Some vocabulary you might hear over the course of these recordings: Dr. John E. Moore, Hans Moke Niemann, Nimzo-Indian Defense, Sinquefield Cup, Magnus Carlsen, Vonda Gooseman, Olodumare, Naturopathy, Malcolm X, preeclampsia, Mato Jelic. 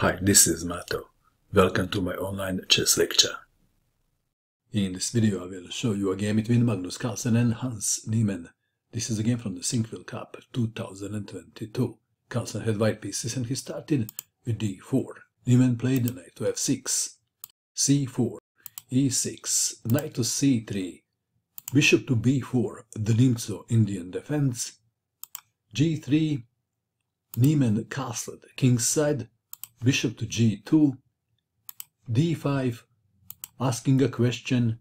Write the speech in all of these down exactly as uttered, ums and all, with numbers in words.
Hi, this is Mato. Welcome to my online chess lecture. In this video I will show you a game between Magnus Carlsen and Hans Niemann. This is a game from the Sinquefield Cup two thousand twenty-two. Carlsen had white pieces and he started with d four. Niemann played knight to f six, c four, e six, knight to c three, bishop to b four, the Nimzo-Indian defense, g three, Niemann castled kingside, bishop to g two, d five, asking a question,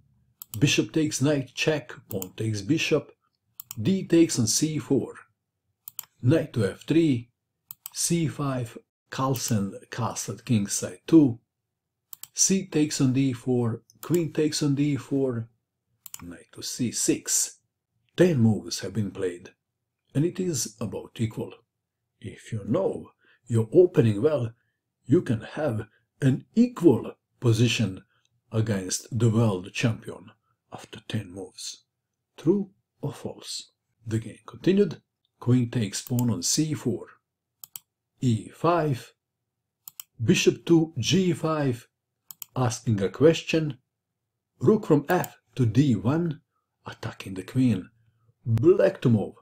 bishop takes knight check, pawn takes bishop, d takes on c four, knight to f three, c five, Carlsen castled kingside two, c takes on d four, queen takes on d four, knight to c six. Ten moves have been played, and it is about equal. If you know you're opening well, you can have an equal position against the world champion after ten moves. True or false? The game continued. Queen takes pawn on c four, e five, bishop to g five, asking a question, rook from f to d one, attacking the queen, black to move.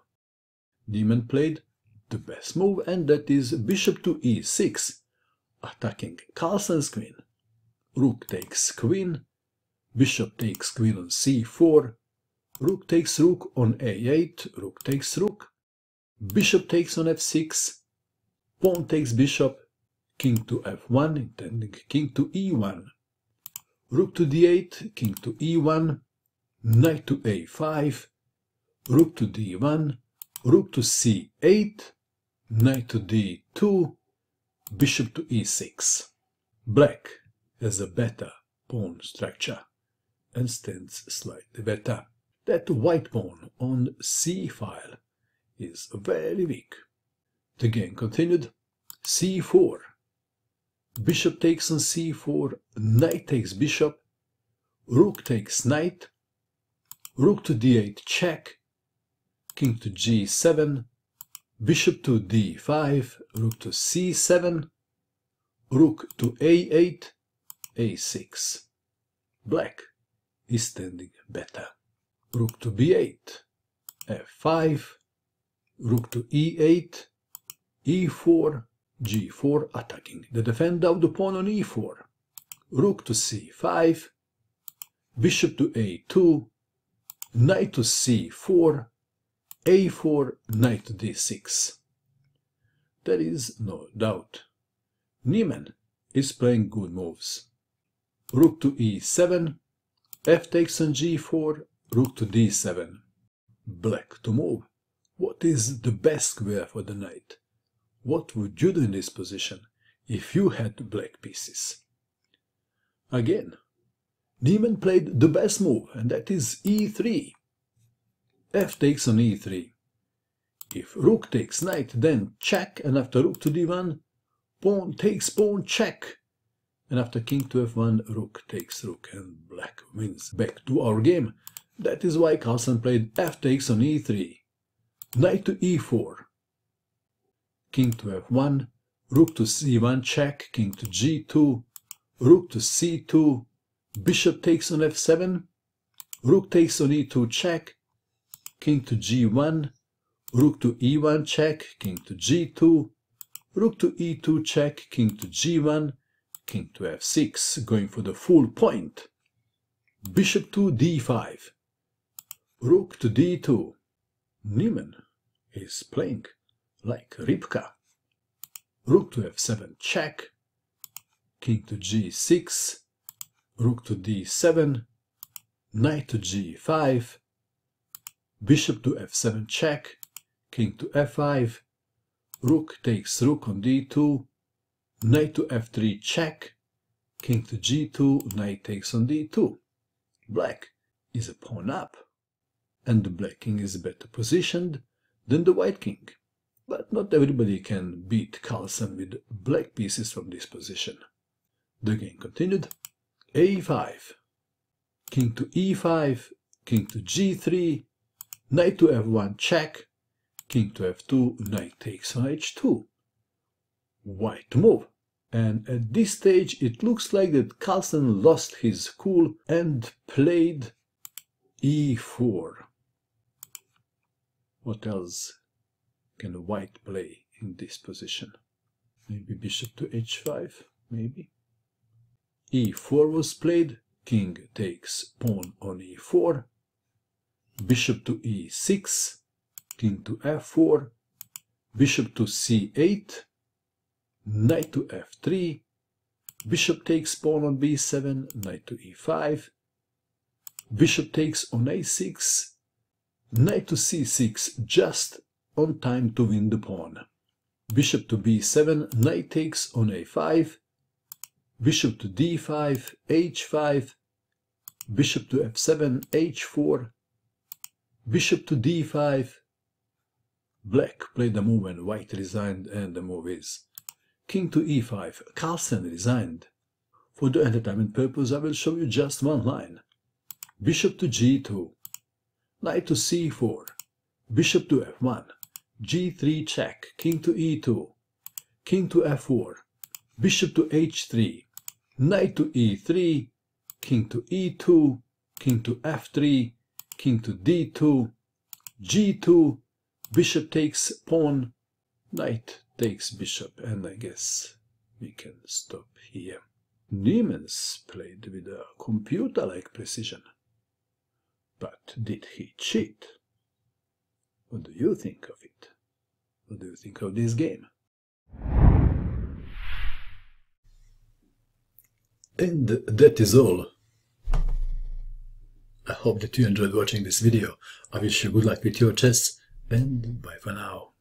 Niemann played the best move, and that is bishop to e six, attacking Carlsen's queen. Rook takes queen, bishop takes queen on c four, rook takes rook on a eight, rook takes rook, bishop takes on f six, pawn takes bishop, king to f one, intending king to e one, rook to d eight, king to e one, knight to a five, rook to d one, rook to c eight, knight to d two, bishop to e six. Black has a better pawn structure and stands slightly better. That white pawn on c file is very weak. The game continued. c four, bishop takes on c four, knight takes bishop, rook takes knight, rook to d eight check, king to g seven, bishop to d five, rook to c seven, rook to a eight, a six. Black is standing better. Rook to b eight, f five, rook to e eight, e four, g four, attacking the defender of the pawn on e four, rook to c five, bishop to a two, knight to c four, a four, knight to d six. There is no doubt. Niemann is playing good moves. Rook to e seven, f takes on g four, rook to d seven. Black to move. What is the best square for the knight? What would you do in this position if you had black pieces? Again, Niemann played the best move, and that is e three. F takes on e three. If rook takes knight, then check, and after rook to d one, pawn takes pawn check, and after king to f one, rook takes rook, and black wins. Back to our game. That is why Carlsen played f takes on e three, knight to e four, king to f one, rook to c one check, king to g two, rook to c two, bishop takes on f seven, rook takes on e two check, king to g one, rook to e one check, king to g two, rook to e two check, king to g one, king to f six, going for the full point, bishop to d five, rook to d two. Niemann is playing like Ripka. Rook to f seven check, king to g six, rook to d seven, knight to g five, bishop to f seven check, king to f five, rook takes rook on d two, knight to f three check, king to g two, knight takes on d two. Black is a pawn up, and the black king is better positioned than the white king. But not everybody can beat Carlsen with black pieces from this position. The game continued. a five, king to e five, king to g three, knight to f one check, king to f two, knight takes on h two. White move, And at this stage it looks like that Carlsen lost his cool and played e four. What else can white play in this position? Maybe bishop to h five, maybe. e four was played, king takes pawn on e four, bishop to e six, king to f four, bishop to c eight, knight to f three, bishop takes pawn on b seven, knight to e five, bishop takes on a six, knight to c six, just on time to win the pawn, bishop to b seven, knight takes on a five, bishop to d five, h five, bishop to f seven, h four, bishop to d five. Black played the move and white resigned, and the move is king to e five. Carlsen resigned. For the entertainment purpose, I will show you just one line. Bishop to g two, knight to c four, bishop to f one, g three check, king to e two, king to f four, bishop to h three, knight to e three, king to e two, king to f three, king to d two, g two, bishop takes pawn, knight takes bishop, and I guess we can stop here. Niemann's played with a computer-like precision. But did he cheat? What do you think of it? What do you think of this game? And that is all. I hope that you enjoyed watching this video. I wish you good luck with your chess, and bye for now.